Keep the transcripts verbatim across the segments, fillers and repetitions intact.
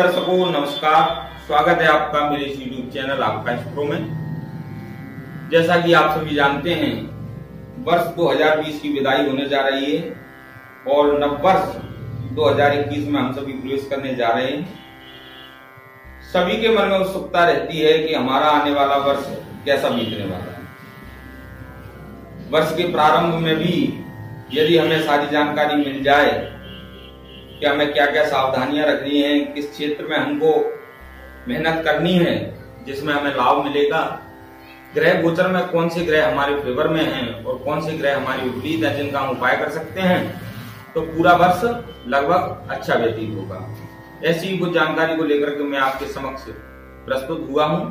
दर्शकों नमस्कार, स्वागत है आपका मेरे यूट्यूब चैनल आपका एस्ट्रो में। जैसा कि आप सभी जानते हैं, वर्ष दो हज़ार बीस की विदाई होने जा रही है और नववर्ष दो हज़ार इक्कीस में हम सभी प्रवेश करने जा रहे हैं। सभी के मन में उत्सुकता रहती है कि हमारा आने वाला वर्ष कैसा बीतने वाला है। वर्ष के प्रारंभ में भी यदि हमें सारी जानकारी मिल जाए कि हमें क्या क्या सावधानियां रखनी है, किस क्षेत्र में हमको मेहनत करनी है जिसमें हमें लाभ मिलेगा, ग्रह गोचर में कौन से ग्रह हमारे फेवर में हैं और कौन से ग्रह हमारे विपरीत हैं जिनका हम उपाय कर सकते हैं, तो पूरा वर्ष लगभग अच्छा व्यतीत होगा। ऐसी ही कुछ जानकारी को लेकर के मैं आपके समक्ष प्रस्तुत हुआ हूँ।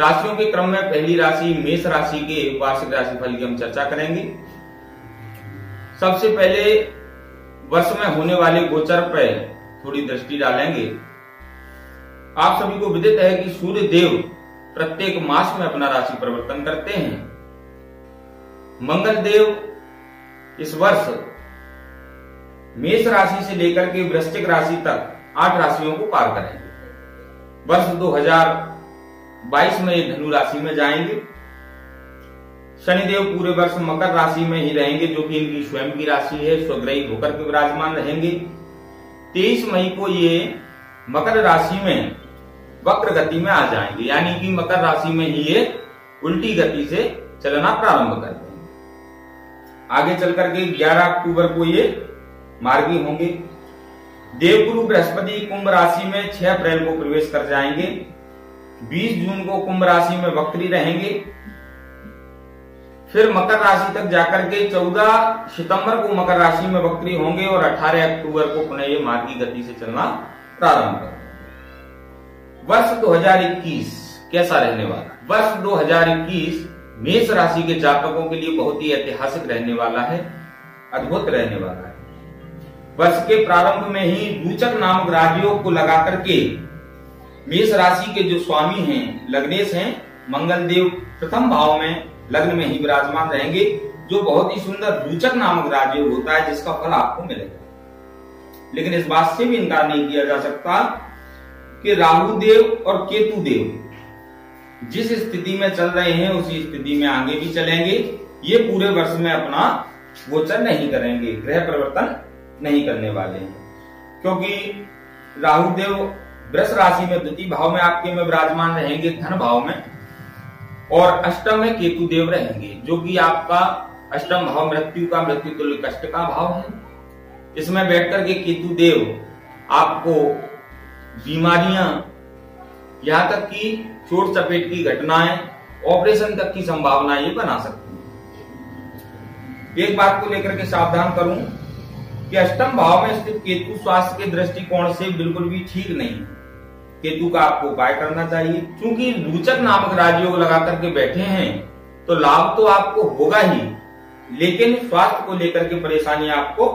राशियों के क्रम में पहली राशि मेष राशि के वार्षिक राशिफल की हम चर्चा करेंगे। सबसे पहले वर्ष में होने वाले गोचर पर थोड़ी दृष्टि डालेंगे। आप सभी को विदित है कि सूर्य देव प्रत्येक मास में अपना राशि परिवर्तन करते हैं। मंगल देव इस वर्ष मेष राशि से लेकर के वृश्चिक राशि तक आठ राशियों को पार करेंगे। वर्ष दो हज़ार बाईस में धनु राशि में जाएंगे। शनिदेव पूरे वर्ष मकर राशि में ही रहेंगे, जो कि इनकी स्वयं की राशि है। स्वग्रही होकर के विराजमान रहेंगे। तेईस मई को ये मकर राशि में वक्र गति में आ जाएंगे, यानी कि मकर राशि में ही ये उल्टी गति से चलना प्रारंभ कर देंगे। आगे चल करके ग्यारह अक्टूबर को ये मार्गी होंगे। देवगुरु बृहस्पति कुंभ राशि में छह अप्रैल को प्रवेश कर जाएंगे। बीस जून को कुंभ राशि में वक्री रहेंगे, फिर मकर राशि तक जाकर के चौदह सितंबर को मकर राशि में वक्री होंगे और अठारह अक्टूबर को पुनः ये मार्गी गति से चलना प्रारंभ करेंगे। वर्ष दो हज़ार इक्कीस कैसा रहने वाला? वर्ष दो हज़ार इक्कीस मेष राशि के जातकों के लिए बहुत ही ऐतिहासिक रहने वाला है, अद्भुत रहने वाला है। वर्ष के प्रारंभ में ही रूचक नाम राजयोग को लगा करके मेष राशि के जो स्वामी है लग्नेश है, मंगल देव प्रथम भाव में लग्न में ही विराजमान रहेंगे, जो बहुत ही सुंदर रूचक नामक राजयोग होता है जिसका फल आपको मिलेगा। लेकिन इस बात से भी इनकार नहीं किया जा सकता कि राहु देव और केतु देव जिस स्थिति में चल रहे हैं उसी स्थिति में आगे भी चलेंगे। ये पूरे वर्ष में अपना गोचर नहीं करेंगे, ग्रह परिवर्तन नहीं करने वाले हैं, क्योंकि राहु देव वृष राशि में द्वितीय भाव में आपके में विराजमान रहेंगे, धन भाव में, और अष्टम में केतु देव रहेंगे, जो कि आपका अष्टम भाव मृत्यु का, मृत्यु तुल्य कष्ट का भाव है। इसमें बैठकर के केतु देव आपको बीमारियां, यहां तक कि चोट चपेट की घटनाएं, ऑपरेशन तक की संभावना ये बना सकती है। एक बात को लेकर के सावधान करूं कि अष्टम भाव में स्थित केतु स्वास्थ्य के दृष्टिकोण से बिल्कुल भी ठीक नहीं है। केतु का आपको उपाय करना चाहिए। क्योंकि रूचक नामक राजयोग लगा करके बैठे हैं तो लाभ तो आपको होगा ही, लेकिन स्वास्थ्य को लेकर के परेशानियां आपको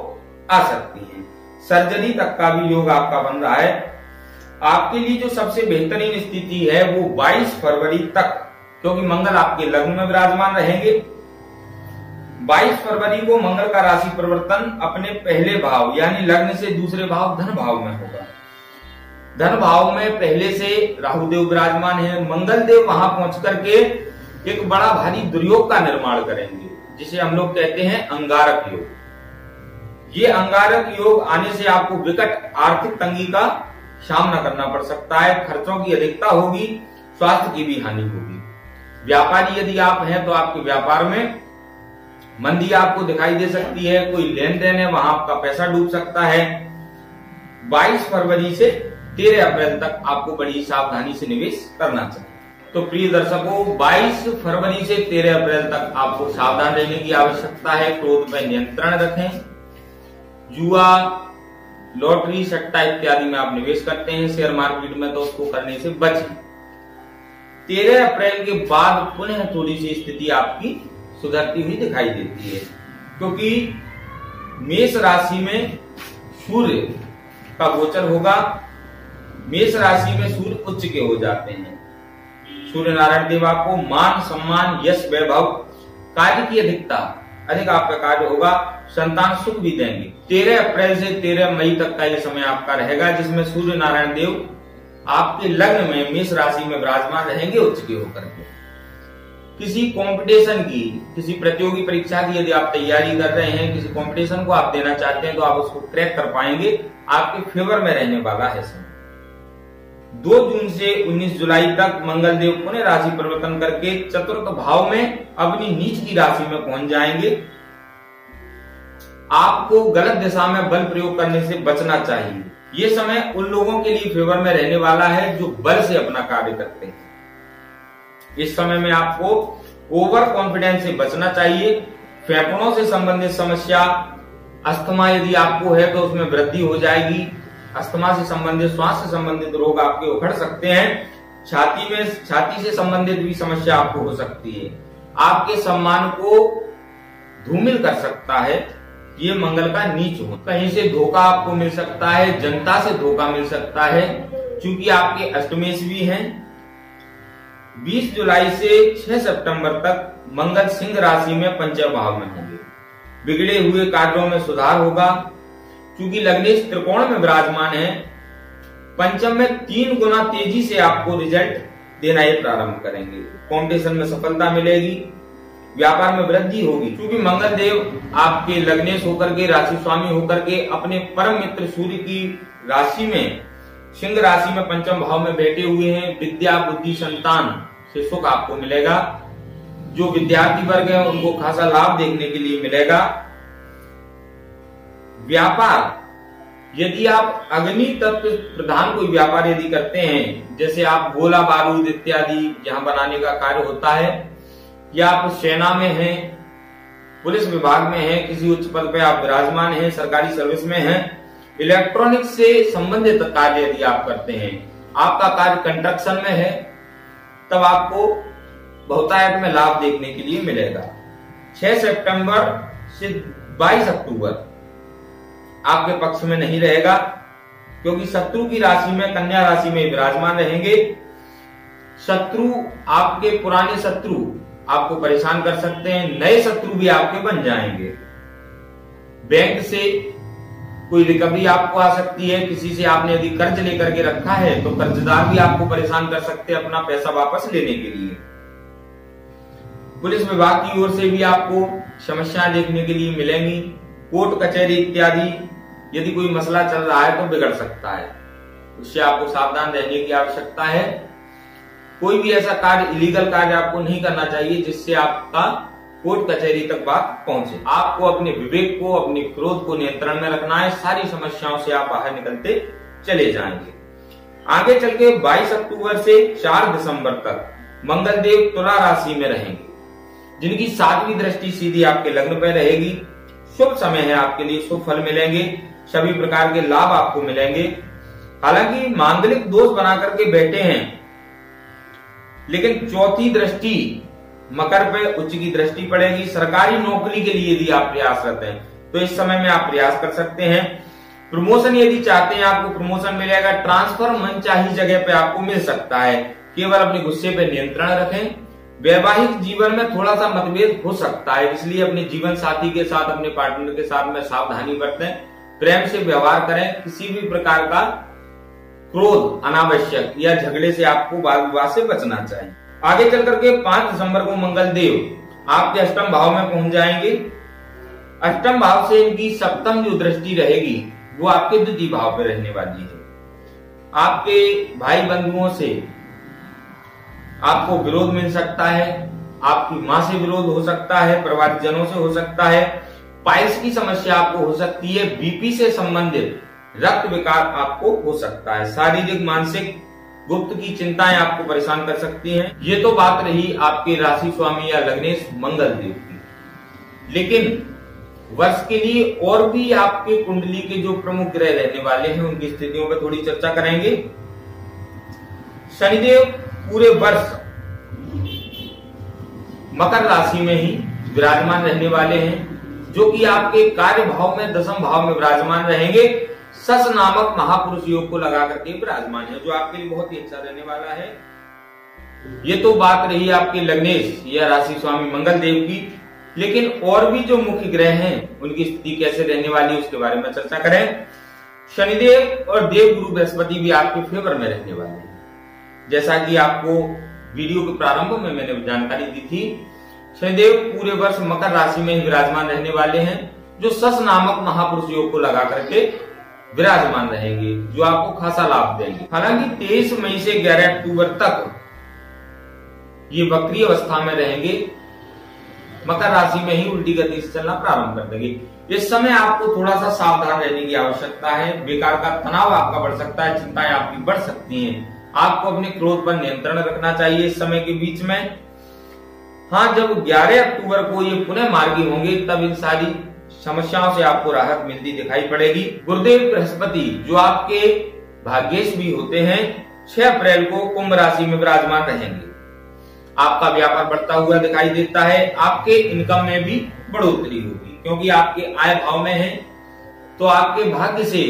आ सकती हैं। सर्जरी तक का भी योग आपका बन रहा है। आपके लिए जो सबसे बेहतरीन स्थिति है वो बाईस फरवरी तक, क्योंकि मंगल आपके लग्न में विराजमान रहेंगे। बाईस फरवरी को मंगल का राशि परिवर्तन अपने पहले भाव यानी लग्न से दूसरे भाव धन भाव में होगा। धन भाव में पहले से राहुदेव विराजमान है, मंगल देव वहां पहुंच करके एक बड़ा भारी दुर्योग का निर्माण करेंगे, जिसे हम लोग कहते हैं अंगारक योग। ये अंगारक योग आने से आपको विकट आर्थिक तंगी का सामना करना पड़ सकता है। खर्चों की अधिकता होगी, स्वास्थ्य की भी हानि होगी। व्यापारी यदि आप हैं तो आपके व्यापार में मंदी आपको दिखाई दे सकती है। कोई लेन देन है वहां आपका पैसा डूब सकता है। बाईस फरवरी से तेरह अप्रैल तक आपको बड़ी सावधानी से निवेश करना चाहिए। तो प्रिय दर्शकों, बाईस फरवरी से तेरह अप्रैल तक आपको सावधान रहने की आवश्यकता है। क्रोध पर नियंत्रण रखें। जुआ, लॉटरी, सट्टा इत्यादि में आप निवेश करते हैं, शेयर मार्केट में, तो उसको करने से बचें। तेरह अप्रैल के बाद पुनः थोड़ी सी स्थिति आपकी सुधरती हुई दिखाई देती है, क्योंकि मेष राशि में सूर्य का गोचर होगा। मेष राशि में सूर्य उच्च के हो जाते हैं। सूर्य नारायण देव आपको मान सम्मान, यश, वैभव, कार्य की अधिकता, अधिक आपका कार्य होगा। संतान सुख भी देंगे। तेरह अप्रैल से तेरह मई तक का ये समय आपका रहेगा, जिसमें सूर्य नारायण देव आपके लग्न में मेष राशि में विराजमान रहेंगे उच्च के होकर के। किसी कंपटीशन की, किसी प्रतियोगी परीक्षा की यदि आप तैयारी कर रहे हैं, किसी कंपटीशन को आप देना चाहते हैं तो आप उसको क्रैक कर पाएंगे, आपके फेवर में रहने वाला है समय। दो जून से उन्नीस जुलाई तक मंगल देव पुनः राशि परिवर्तन करके चतुर्थ भाव में अपनी नीच की राशि में पहुंच जाएंगे। आपको गलत दिशा में बल प्रयोग करने से बचना चाहिए। ये समय उन लोगों के लिए फेवर में रहने वाला है जो बल से अपना कार्य करते हैं। इस समय में आपको ओवर कॉन्फिडेंस से बचना चाहिए। फेफड़ों से संबंधित समस्या, अस्थमा यदि आपको है तो उसमें वृद्धि हो जाएगी। अस्थमा से संबंधित, श्वास से संबंधित रोग आपके उखड़ सकते हैं। छाती में, छाती से संबंधित भी समस्या आपको हो सकती है। आपके सम्मान को धूमिल कर सकता है ये मंगल का नीच हो। कहीं से धोखा आपको मिल सकता है, जनता से धोखा मिल सकता है, क्योंकि आपके अष्टमेश भी हैं। बीस जुलाई से छह सितंबर तक मंगल सिंह राशि में पंचम भाव में होंगे। बिगड़े हुए कार्यों में सुधार होगा, क्योंकि लग्नेश त्रिकोण में विराजमान है। पंचम में तीन गुना तेजी से आपको रिजल्ट देना ये प्रारंभ करेंगे। कॉम्पिटिशन में सफलता मिलेगी, व्यापार में वृद्धि होगी, क्योंकि मंगल देव आपके लग्नेश होकर के, राशि स्वामी होकर के अपने परम मित्र सूर्य की राशि में, सिंह राशि में पंचम भाव में बैठे हुए हैं। विद्या, बुद्धि, संतान से सुख आपको मिलेगा। जो विद्यार्थी वर्ग है उनको खासा लाभ देखने के लिए मिलेगा। व्यापार, यदि आप अग्नि तत्व प्रधान कोई व्यापार यदि करते हैं, जैसे आप गोला बारूद इत्यादि यहाँ बनाने का कार्य होता है, या आप सेना में हैं, पुलिस विभाग में हैं, किसी उच्च पद पर आप विराजमान हैं, सरकारी सर्विस में हैं, इलेक्ट्रॉनिक्स से संबंधित कार्य यदि आप करते हैं, आपका कार्य कंस्ट्रक्शन में है, तब आपको बहुतायत में लाभ देखने के लिए मिलेगा। छह सितंबर से बाईस अक्टूबर आपके पक्ष में नहीं रहेगा, क्योंकि शत्रु की राशि में, कन्या राशि में विराजमान रहेंगे। शत्रु, आपके पुराने शत्रु आपको परेशान कर सकते हैं, नए शत्रु भी आपके बन जाएंगे। बैंक से कोई रिकवरी आपको आ सकती है। किसी से आपने यदि कर्ज लेकर के रखा है तो कर्जदार भी आपको परेशान कर सकते हैं अपना पैसा वापस लेने के लिए। पुलिस विभाग की ओर से भी आपको समस्याएं देखने के लिए मिलेंगी। कोर्ट कचहरी इत्यादि यदि कोई मसला चल रहा है तो बिगड़ सकता है, उससे आपको सावधान रहने की आवश्यकता है। कोई भी ऐसा कार्य, इलीगल कार्य आपको नहीं करना चाहिए जिससे आपका कोर्ट कचहरी तक बात पहुंचे। आपको अपने विवेक को, अपने क्रोध को नियंत्रण में रखना है। सारी समस्याओं से आप बाहर निकलते चले जाएंगे। आगे चल के बाईस अक्टूबर से चार दिसंबर तक मंगल देव तुला राशि में रहेंगे, जिनकी सातवीं दृष्टि सीधी आपके लग्न पर रहेगी। शुभ समय है आपके लिए, शुभ फल मिलेंगे, सभी प्रकार के लाभ आपको मिलेंगे। हालांकि मांगलिक दोष बना करके बैठे हैं, लेकिन चौथी दृष्टि मकर पे उच्च की दृष्टि पड़ेगी। सरकारी नौकरी के लिए यदि आप प्रयासरत हैं तो इस समय में आप प्रयास कर सकते हैं। प्रमोशन यदि चाहते हैं आपको प्रमोशन मिलेगा। ट्रांसफर मनचाही जगह पे आपको मिल सकता है। केवल अपने गुस्से पे नियंत्रण रखें। वैवाहिक जीवन में थोड़ा सा मतभेद हो सकता है, इसलिए अपने जीवन साथी के साथ, अपने पार्टनर के साथ में सावधानी बरतें। प्रेम से व्यवहार करें। किसी भी प्रकार का क्रोध, अनावश्यक या झगड़े से आपको वाद विवाद से बचना चाहिए। आगे चल करके पांच दिसंबर को मंगल देव आपके अष्टम भाव में पहुंच जाएंगे। अष्टम भाव से इनकी सप्तम जो दृष्टि रहेगी वो आपके द्वितीय भाव पर रहने वाली है। आपके भाई बंधुओं से आपको विरोध मिल सकता है। आपकी माँ से विरोध हो सकता है, परिवारजनों से हो सकता है। पाइल्स की समस्या आपको हो सकती है। बीपी से संबंधित रक्त विकार आपको हो सकता है। शारीरिक, मानसिक, गुप्त की चिंताएं आपको परेशान कर सकती हैं। ये तो बात रही आपके राशि स्वामी या लग्नेश मंगल देव की। लेकिन वर्ष के लिए और भी आपके कुंडली के जो प्रमुख ग्रह रहने वाले हैं उनकी स्थितियों पर थोड़ी चर्चा करेंगे। शनिदेव पूरे वर्ष मकर राशि में ही विराजमान रहने वाले हैं, जो कि आपके कार्य भाव में, दशम भाव में विराजमान रहेंगे। सस नामक महापुरुष योग को लगा करके विराजमान है, जो आपके लिए बहुत ही अच्छा रहने वाला है। ये तो बात रही आपके लग्नेश या राशि स्वामी मंगल देव की। लेकिन और भी जो मुख्य ग्रह हैं उनकी स्थिति कैसे रहने वाली है उसके बारे में चर्चा करें। शनिदेव और देव गुरु बृहस्पति भी आपके फेवर में रहने वाले हैं। जैसा कि आपको वीडियो के प्रारंभ में मैंने जानकारी दी थी, शनिदेव पूरे वर्ष मकर राशि में विराजमान रहने वाले हैं, जो शश नामक महापुरुष योग को लगा करके विराजमान रहेंगे, जो आपको खासा लाभ देंगे। हालांकि तेईस मई से ग्यारह अक्टूबर तक ये वक्री अवस्था में रहेंगे, मकर राशि में ही उल्टी गति से चलना प्रारंभ कर देंगे। इस समय आपको थोड़ा सा सावधान रहने की आवश्यकता है। बेकार का तनाव आपका बढ़ सकता है, चिंताएं आपकी बढ़ सकती हैं। आपको अपने क्रोध पर नियंत्रण रखना चाहिए इस समय के बीच में। हाँ, जब ग्यारह अक्टूबर को ये पुनः मार्गी होंगे तब इन सारी समस्याओं से आपको राहत मिलती दिखाई पड़ेगी। गुरुदेव बृहस्पति जो आपके भाग्येश भी होते हैं, छह अप्रैल को कुंभ राशि में विराजमान रहेंगे। आपका व्यापार बढ़ता हुआ दिखाई देता है, आपके इनकम में भी बढ़ोतरी होगी क्योंकि आपके आय भाव में है, तो आपके भाग्य से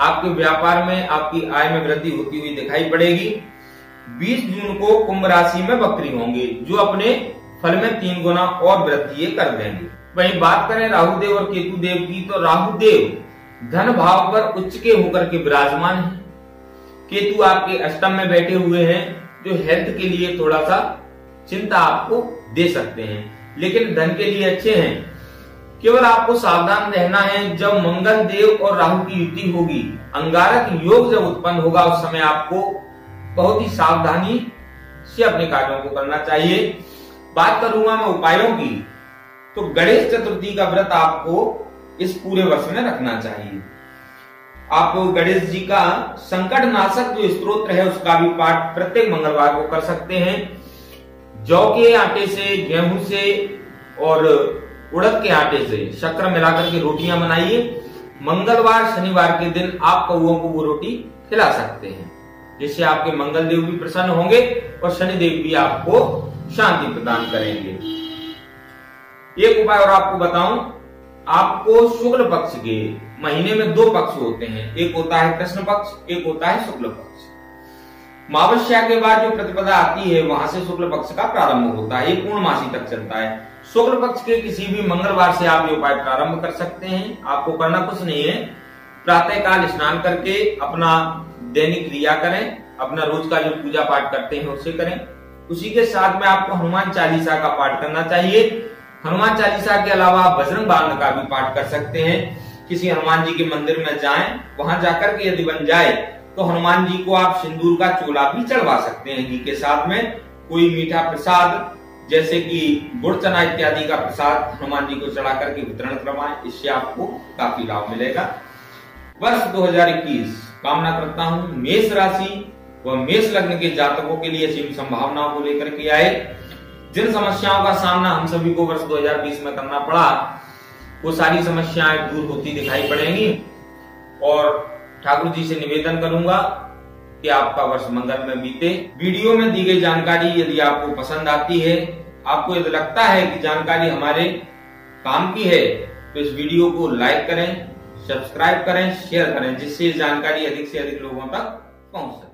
आपके व्यापार में आपकी आय में वृद्धि होती हुई दिखाई पड़ेगी। बीस जून को कुंभ राशि में वक्री होंगे, जो अपने फल में तीन गुना और वृद्धि कर देंगे। वहीं बात करें राहु देव और केतु देव की, तो राहु देव धन भाव पर उच्च के होकर के विराजमान है। केतु आपके अष्टम में बैठे हुए हैं, जो हेल्थ के लिए थोड़ा सा चिंता आपको दे सकते हैं, लेकिन धन के लिए अच्छे हैं। केवल आपको सावधान रहना है। जब मंगल देव और राहु की युति होगी, अंगारक योग जब उत्पन्न होगा, उस समय आपको बहुत ही सावधानी से अपने कार्यों को करना चाहिए। बात करूंगा मैं उपायों की, तो गणेश चतुर्थी का व्रत आपको इस पूरे वर्ष में रखना चाहिए। आपको गणेश जी का संकट नाशक जो स्त्रोत्र है उसका भी पाठ प्रत्येक मंगलवार को कर सकते हैं। जौ के आटे से, गेहूं से और उड़द के आटे से शक्कर मिलाकर के रोटियां बनाइए। मंगलवार शनिवार के दिन आप कौओं को वो रोटी खिला सकते हैं, जिससे आपके मंगल देव भी प्रसन्न होंगे और शनिदेव भी आपको शांति प्रदान करेंगे। एक उपाय और आपको बताऊं, आपको शुक्ल पक्ष के महीने में दो पक्ष होते हैं, एक होता है कृष्ण पक्ष, एक होता है शुक्ल पक्ष। अमावस्या के बाद जो प्रतिपदा आती है वहां से शुक्ल पक्ष का प्रारंभ होता है, पूर्णमासी तक चलता है। शुक्ल पक्ष के किसी भी मंगलवार से आप ये उपाय प्रारंभ कर सकते हैं। आपको करना कुछ नहीं है, प्रातः काल स्नान करके अपना दैनिक क्रिया करें, अपना रोज का जो पूजा पाठ करते हैं उसे करें। उसी के साथ में आपको हनुमान चालीसा का पाठ करना चाहिए। हनुमान चालीसा के अलावा आप बजरंग बाण का भी पाठ कर सकते हैं। किसी हनुमान जी के मंदिर में जाए, वहां जाकर के यदि बन जाए तो हनुमान जी को आप सिंदूर का चोला भी चढ़वा सकते हैं। घी के साथ में कोई मीठा प्रसाद जैसे कि गुड़ चना इत्यादि का प्रसाद हनुमान जी को चढ़ा करके वितरण करवाएं, इससे आपको काफी लाभ मिलेगा। वर्ष दो हजार इक्कीस कामना करता हूं मेष राशि व मेष लग्न के जातकों के लिए असीम संभावनाओं को लेकर के आए। जिन समस्याओं का सामना हम सभी को वर्ष दो हजार बीस में करना पड़ा, वो सारी समस्याएं दूर होती दिखाई पड़ेंगी। और ठाकुर जी से निवेदन करूंगा कि आपका वर्ष मंगल में बीते। वीडियो में दी गई जानकारी यदि आपको पसंद आती है, आपको यदि लगता है कि जानकारी हमारे काम की है, तो इस वीडियो को लाइक करें, सब्सक्राइब करें, शेयर करें, जिससे जानकारी अधिक से अधिक लोगों तक पहुंच सके।